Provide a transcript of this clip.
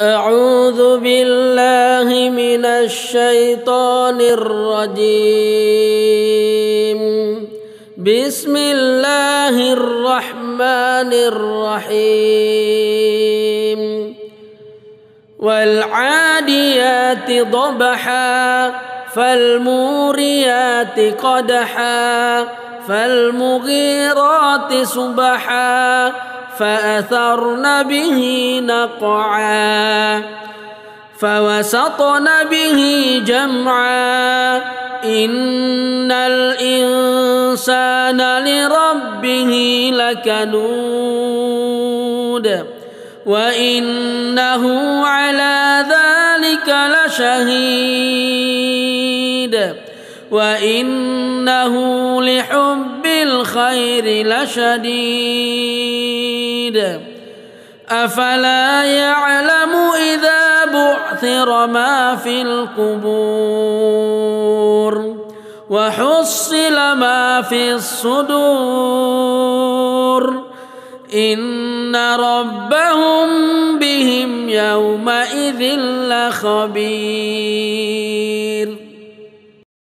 أعوذ بالله من الشيطان الرجيم بسم الله الرحمن الرحيم والعاديات ضبحا فالموريات قدحا فالمغيرات صبحا فأثرن به نقعا فوسطن به جمعا إن الإنسان لربه لكنود وإنه على ذلك لشهيد وإنه لحب الخير لشديد أفلا يعلم إذا بعثر ما في القبور وحصل ما في الصدور إن ربهم بهم يومئذ لخبير.